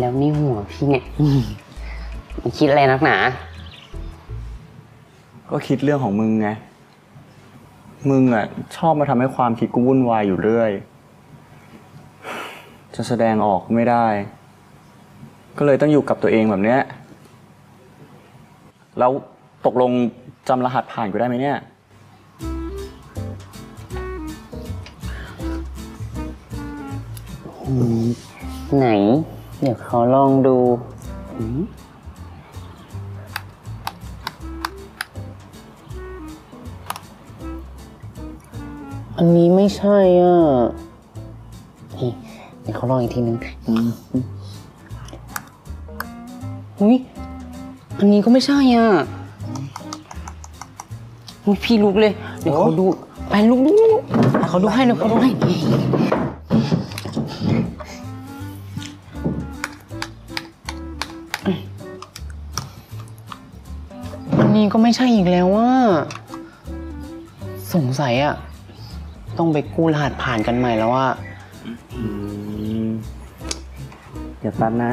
แล้วนี่หัวพี่เนี่ยมันคิดอะไรนักหนาก็คิดเรื่องของมึงไงมึงอ่ะชอบมาทำให้ความคิดกูวุ่นวายอยู่เรื่อยจะแสดงออกไม่ได้ก็เลยต้องอยู่กับตัวเองแบบเนี้ยแล้วตกลงจำรหัสผ่านกูได้ไหมเนี่ยไหนเดี๋ยวขอลองดูอันนี้ไม่ใช่อ่ะเดี๋ยวขอลองอีกทีนึงอุ้ยอันนี้ก็ไม่ใช่อ่ะพี่ลุกเลยเดี๋ยวเขาดูไปลุกเขาดูให้เดี๋ยวเขาดูให้นี่ก็ไม่ใช่อีกแล้วว่าสงสัยอ่ะต้องไปกู้รหัสผ่านกันใหม่แล้วว่าเดี๋ยวแป๊บนะ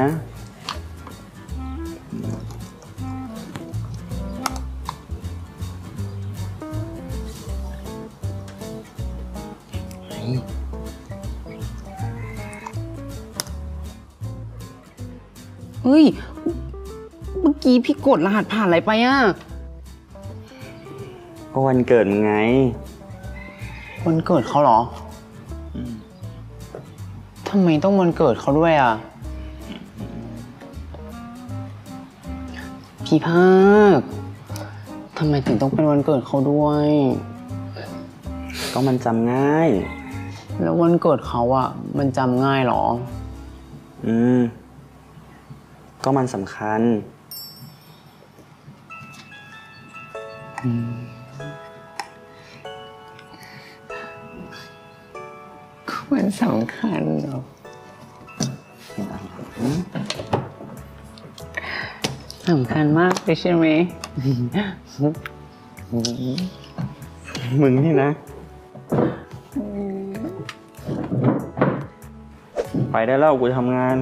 เฮ้ยเมื่อกี้พี่กดรหัสผ่านอะไรไปอ่ะก็วันเกิดมึงไงวันเกิดเขาเหรอทำไมต้องวันเกิดเขาด้วยอ่ะพี่ภาคทำไมถึงต้องเป็นวันเกิดเขาด้วยก็มันจำง่ายแล้ววันเกิดเขาอ่ะมันจำง่ายเหรอก็มันสำคัญก็มันสำคัญเหรอสำคัญมากเลยใช่ไหมมึงนี่นะไปได้แล้วกูทำงาน